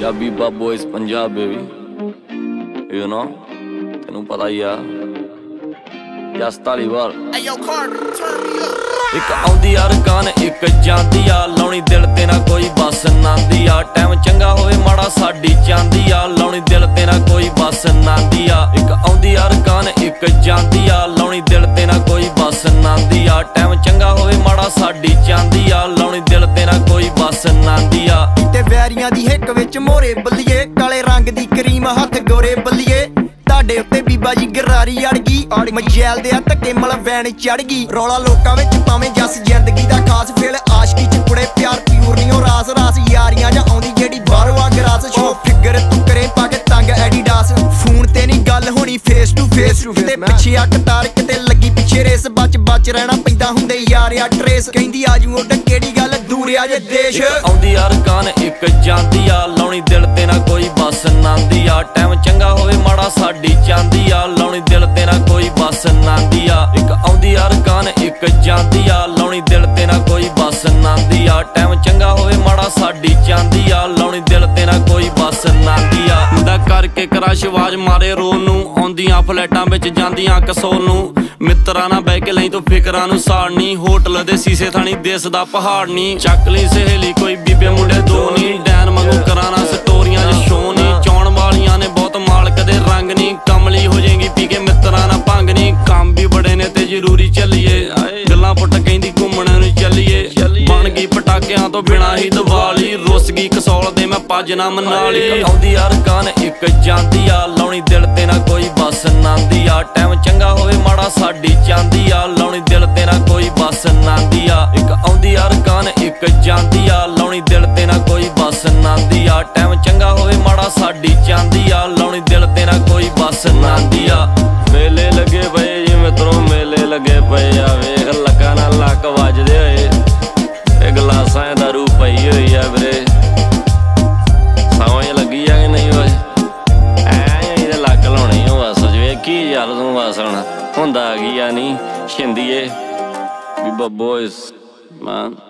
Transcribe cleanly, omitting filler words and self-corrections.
या बीबा boys Punjab baby you know तेनू पता ही आ जस धालीवाल एक आउंदी यार गान एक जांदी आ लाउणी दिल ते ना कोई बस नांदी आ टाइम चंगा होवे माड़ा साडी चांदी आ लाउणी दिल ते ना कोई बस नांदी आ एक आउंदी यार गान एक जांदी आ लाउणी दिल ते ना कोई बस नांदी आ टाइम चंगा होवे माड़ा साडी चांदी आ लाउणी दिल ते ना कोई बस नांदी आ इते वैरियां दी हिक विच मोरे बलिए काले रंग दी करीम हथ गोरे बलिए ताडे उत्ते बीबा जी गरारी अड़ गई मजैल दे धक्के मल वैन चढ़ गई रौला लोकां विच पावें जस जिंदगी दा खास फेल आशकी च कुड़े प्यार प्यूर नहीं ओ रास रास यारियां जा औंदी जेड़ी बाहरों आ गरास शो फिगर तुकरे पाके तंग एडीडास फोन ते नहीं गल होनी फेस टू फेस ते पिछे आ कतार किते लगी पिछे रेस बच बच रहना पैंदा हुंदे यार आ ट्रेस कहंदी आजू ओ ड केड़ी गल दूर आ जे देश औंदी यार गान एक जांदी आ लाउणी दिल ते ना कोई बस नांदी आ टाइम चंगा होवे माड़ा साडी चांदी आ लाउणी दिल ते ना कोई बस नांदी आ एक आउंदी यार गान एक जांदी आ लाउणी दिल ते ना कोई बस नांदी आ टाइम चंगा होवे माड़ा साडी चांदी आ लाउणी दिल ते ना कोई बस नांदी आ मुंडा करके क्रश आवाज मारे रो नू औंदियां फ्लैटां विच जांदियां कसो नू मित्रा ना बह के लई तू फिकरां नू साड़नी होटल दे सीसे थाणी दिसदा पहाड़ नी चक लई सहेली कोई बीबे मुंडे दो नी डैन मंगू कराना स्टोरियां च शो नी चौण वालियां ने बहुत माल कदे रंग नी कमली हो जाएगी पी के मित्रा ना भंग नी काम भी बड़े ने ते जरूरी चलिए गल्लां पुट कहंदी घूमणे नूं चलिए बन गई पटाकियां तो बिना ही दिवाली रुस गई कसौल दे मैं पज ना मनाली औंदी यार गान एक जांदी आ लाउणी दिल ते ना कोई बस नांदी आ टाइम चंगा होवे माड़ा साडी चांदी आ लाउणी दिल ते ना कोई बस नांदी आ एक औंदी यार गान एक जांदी आ लाउणी दिल ते ना कोई बस नांदी आ टाइम चंगा होवे माड़ा साडी चांदी आ लाउणी दिल ते ना कोई बस नांदी आ मेले लगे पे जी मित्रों मेले लगे पे आ वेख लक्कां नाल लक्क वजदे होए ते गलासां दारू पई होई आ वीरे सावां लगी आ कि नहीं ओए ऐ इदे लक्क लाउणी ओ बस वेखी यार तूं बस हुण हुंदा की आ नहीं छिंदीए बीबा बॉयज मान।